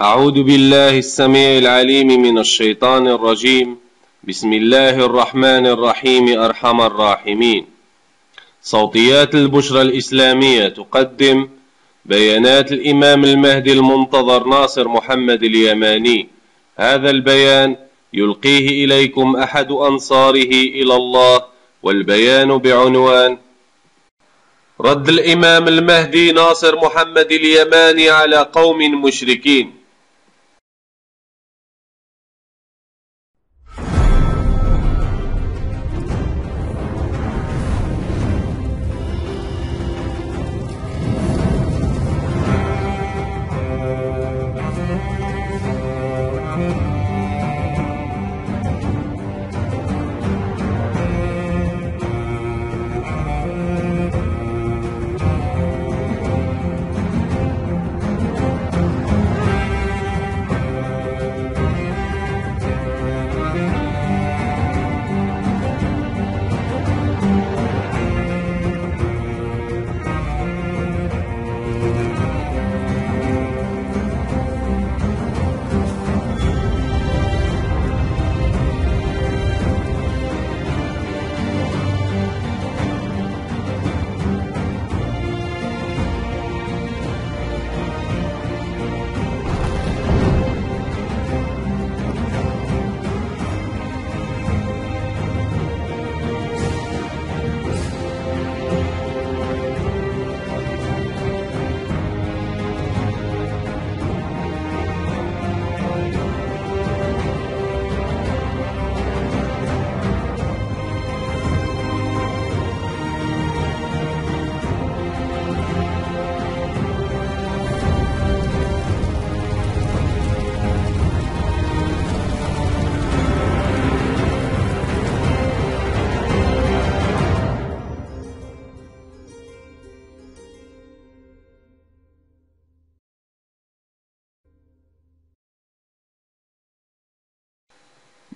أعوذ بالله السميع العليم من الشيطان الرجيم. بسم الله الرحمن الرحيم أرحم الراحمين. صوتيات البشرى الإسلامية تقدم بيانات الإمام المهدي المنتظر ناصر محمد اليماني. هذا البيان يلقيه إليكم أحد أنصاره إلى الله، والبيان بعنوان: رد الإمام المهدي ناصر محمد اليماني على قوم مشركين.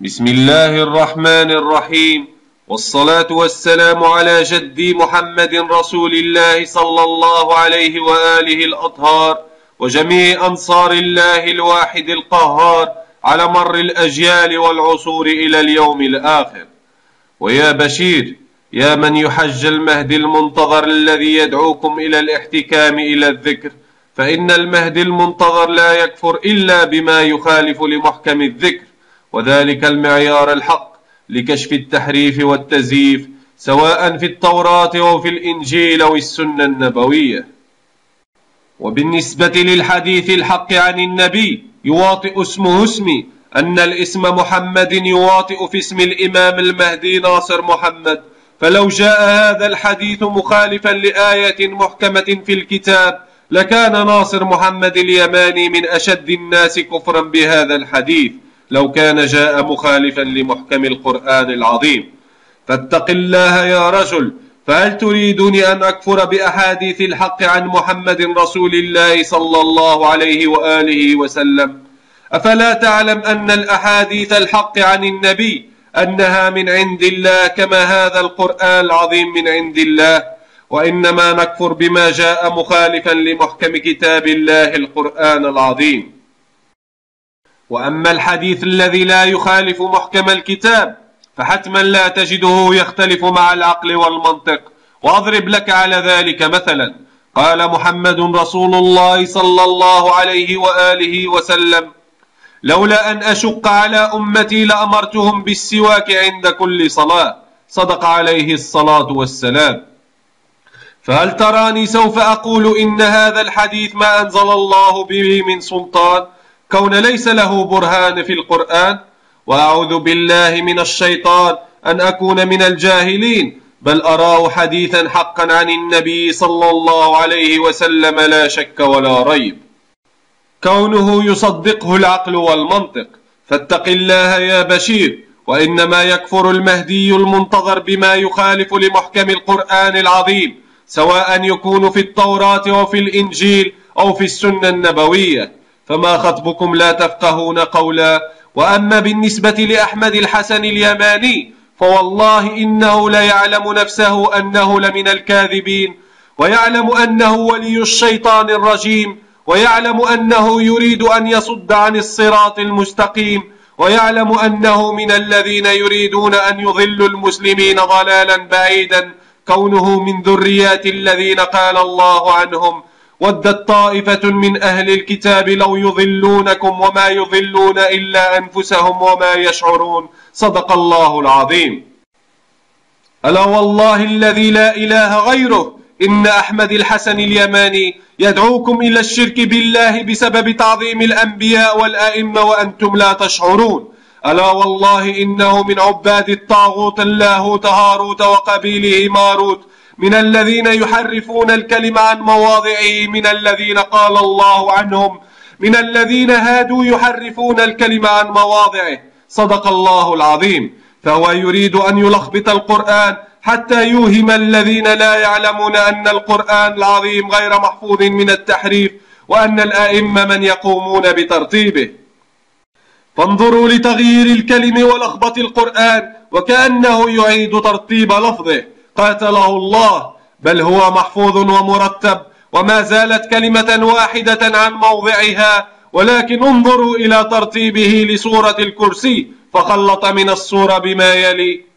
بسم الله الرحمن الرحيم، والصلاة والسلام على جدي محمد رسول الله صلى الله عليه وآله الأطهار، وجميع أنصار الله الواحد القهار على مر الأجيال والعصور إلى اليوم الآخر. ويا بشير، يا من يحج المهدي المنتظر الذي يدعوكم إلى الاحتكام إلى الذكر، فإن المهدي المنتظر لا يكفر إلا بما يخالف لمحكم الذكر، وذلك المعيار الحق لكشف التحريف والتزييف، سواء في التوراة أو في الإنجيل أو السنة النبوية. وبالنسبة للحديث الحق عن النبي يواطئ اسمه اسمي، أن الاسم محمد يواطئ في اسم الإمام المهدي ناصر محمد، فلو جاء هذا الحديث مخالفا لآية محكمة في الكتاب لكان ناصر محمد اليماني من أشد الناس كفرا بهذا الحديث، لو كان جاء مخالفا لمحكم القرآن العظيم. فاتق الله يا رجل، فهل تريدني أن أكفر بأحاديث الحق عن محمد رسول الله صلى الله عليه وآله وسلم؟ أفلا تعلم أن الأحاديث الحق عن النبي أنها من عند الله، كما هذا القرآن العظيم من عند الله، وإنما نكفر بما جاء مخالفا لمحكم كتاب الله القرآن العظيم. وأما الحديث الذي لا يخالف محكم الكتاب فحتما لا تجده يختلف مع العقل والمنطق. وأضرب لك على ذلك مثلا: قال محمد رسول الله صلى الله عليه وآله وسلم: لولا أن أشق على أمتي لأمرتهم بالسواك عند كل صلاة. صدق عليه الصلاة والسلام. فهل تراني سوف أقول إن هذا الحديث ما أنزل الله به من سلطان، كون ليس له برهان في القرآن؟ وأعوذ بالله من الشيطان أن أكون من الجاهلين، بل أراه حديثا حقا عن النبي صلى الله عليه وسلم لا شك ولا ريب، كونه يصدقه العقل والمنطق. فاتق الله يا بشير، وإنما يكفر المهدي المنتظر بما يخالف لمحكم القرآن العظيم، سواء يكون في التوراة أو في الإنجيل أو في السنة النبوية. فما خطبكم لا تفقهون قولا. وأما بالنسبة لأحمد الحسن اليماني فوالله إنه ليعلم نفسه أنه لمن الكاذبين، ويعلم أنه ولي الشيطان الرجيم، ويعلم أنه يريد أن يصد عن الصراط المستقيم، ويعلم أنه من الذين يريدون أن يضلوا المسلمين ضلالا بعيدا، كونه من ذريات الذين قال الله عنهم: ودت طائفة من أهل الكتاب لو يضلونكم وما يضلون إلا أنفسهم وما يشعرون. صدق الله العظيم. ألا والله الذي لا إله غيره إن أحمد الحسن اليماني يدعوكم إلى الشرك بالله بسبب تعظيم الأنبياء والأئمة وأنتم لا تشعرون. ألا والله إنه من عباد الطاغوت اللاهوت هاروت وقبيله ماروت، من الذين يحرفون الكلم عن مواضعه، من الذين قال الله عنهم، من الذين هادوا يحرفون الكلم عن مواضعه. صدق الله العظيم. فهو يريد أن يلخبط القرآن حتى يوهم الذين لا يعلمون أن القرآن العظيم غير محفوظ من التحريف، وأن الآئمة من يقومون بترتيبه. فانظروا لتغيير الكلم ولخبط القرآن، وكأنه يعيد ترتيب لفظه. قاتله الله، بل هو محفوظ ومرتب، وما زالت كلمة واحدة عن موضعها، ولكن انظروا إلى ترتيبه لسورة الكرسي، فخلط من السورة بما يلي: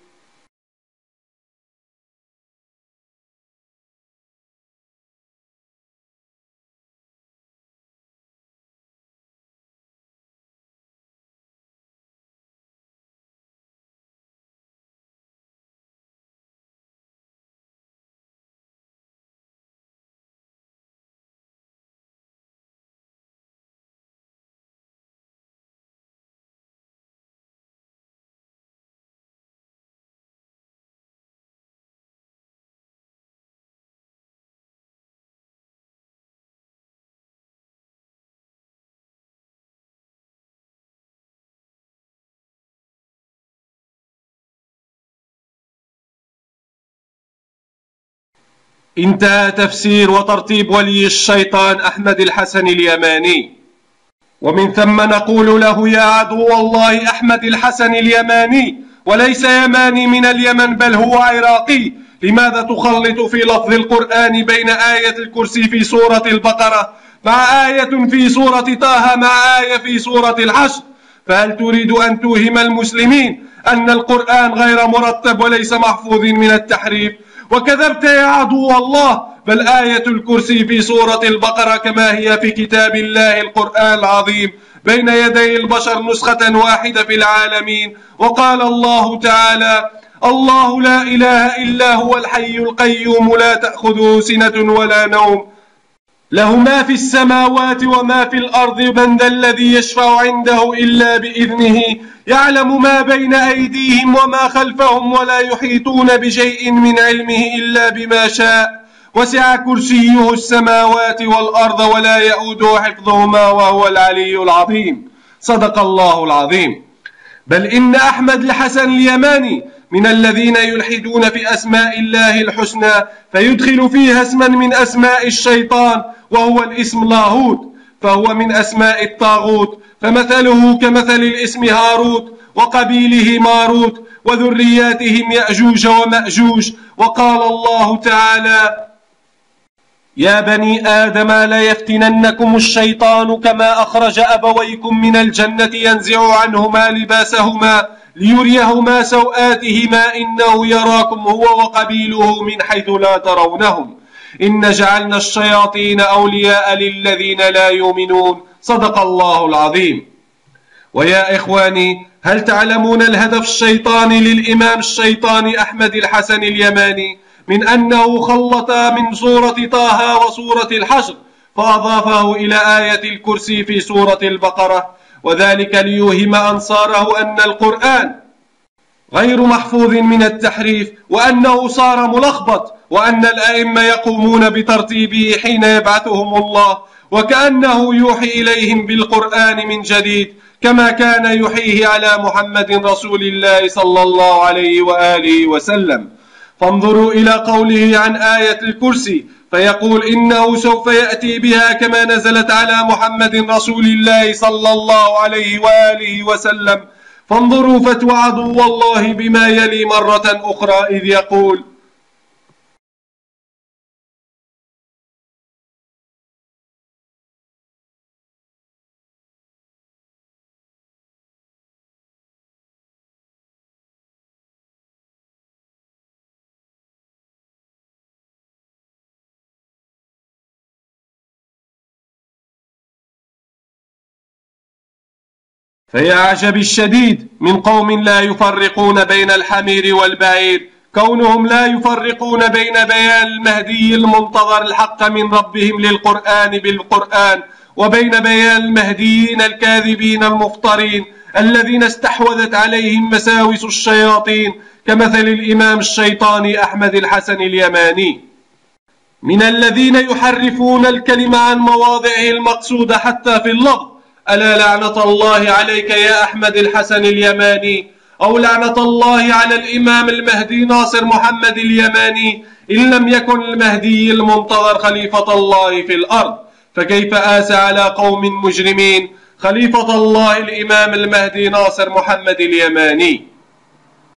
انتهى تفسير وترتيب ولي الشيطان أحمد الحسن اليماني. ومن ثم نقول له: يا عدو الله أحمد الحسن اليماني، وليس يماني من اليمن بل هو عراقي، لماذا تخلط في لفظ القرآن بين آية الكرسي في سورة البقرة مع آية في سورة طه مع آية في سورة الحشر؟ فهل تريد أن توهم المسلمين أن القرآن غير مرتب وليس محفوظ من التحريف؟ وكذبت يا عدو الله، بل آية الكرسي في سورة البقرة كما هي في كتاب الله القرآن العظيم بين يدي البشر نسخة واحدة في العالمين. وقال الله تعالى: الله لا إله إلا هو الحي القيوم لا تأخذه سنة ولا نوم له ما في السماوات وما في الأرض من ذا الذي يشفع عنده إلا بإذنه يعلم ما بين أيديهم وما خلفهم ولا يحيطون بشيء من علمه إلا بما شاء وسع كرسيه السماوات والأرض ولا يئوده حفظهما وهو العلي العظيم. صدق الله العظيم. بل إن أحمد الحسن اليماني من الذين يلحدون في أسماء الله الحسنى فيدخل فيها اسما من أسماء الشيطان وهو الاسم لاهوت، فهو من أسماء الطاغوت، فمثله كمثل الاسم هاروت وقبيله ماروت وذرياتهم يأجوج ومأجوج. وقال الله تعالى: يا بني آدم لا يفتننكم الشيطان كما أخرج أبويكم من الجنة ينزع عنهما لباسهما ليريهما سوآتهما إنه يراكم هو وقبيله من حيث لا ترونهم إن جعلنا الشياطين أولياء للذين لا يؤمنون. صدق الله العظيم. ويا إخواني، هل تعلمون الهدف الشيطاني للإمام الشيطاني أحمد الحسن اليماني من أنه خلط من سورة طه وسورة الحشر فأضافه إلى آية الكرسي في سورة البقرة، وذلك ليوهم أنصاره أن القرآن غير محفوظ من التحريف، وأنه صار ملخبط، وأن الأئمة يقومون بترتيبه حين يبعثهم الله، وكأنه يوحي إليهم بالقرآن من جديد كما كان يوحيه على محمد رسول الله صلى الله عليه وآله وسلم. فانظروا إلى قوله عن آية الكرسي فيقول: إنه سوف يأتي بها كما نزلت على محمد رسول الله صلى الله عليه وآله وسلم. فانظروا فتوى عدو الله بما يلي مرة أخرى، إذ يقول: فيا عجب الشديد من قوم لا يفرقون بين الحمير والبعير، كونهم لا يفرقون بين بيان المهدي المنتظر الحق من ربهم للقرآن بالقرآن وبين بيان المهديين الكاذبين المفترين الذين استحوذت عليهم مساوس الشياطين، كمثل الإمام الشيطاني أحمد الحسن اليماني، من الذين يحرفون الكلمة عن مواضعه المقصودة حتى في اللفظ. ألا لعنة الله عليك يا أحمد الحسن اليماني، أو لعنة الله على الإمام المهدي ناصر محمد اليماني إن لم يكن المهدي المنتظر خليفة الله في الأرض، فكيف آسى على قوم مجرمين خليفة الله الإمام المهدي ناصر محمد اليماني.